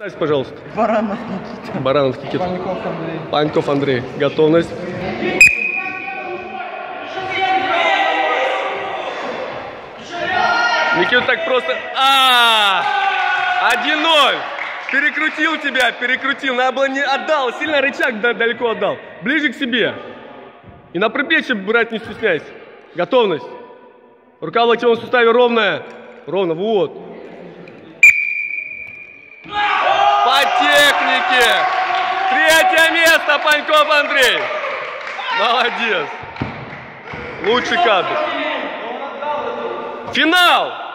Ставь, пожалуйста. Баранов Кикитов. Баранов Кикитов. Паньков Андрей. Паньков Андрей. Готовность. Никита так просто... А-а-а! 1-0! Перекрутил тебя, перекрутил. Надо было не отдал. Сильно рычаг далеко отдал. Ближе к себе. И на предплечье брать не стесняйся. Готовность. Рука в локтевом суставе ровная. Ровно, вот. По технике. Третье место, Паньков Андрей. Молодец. Лучший кадр. Финал.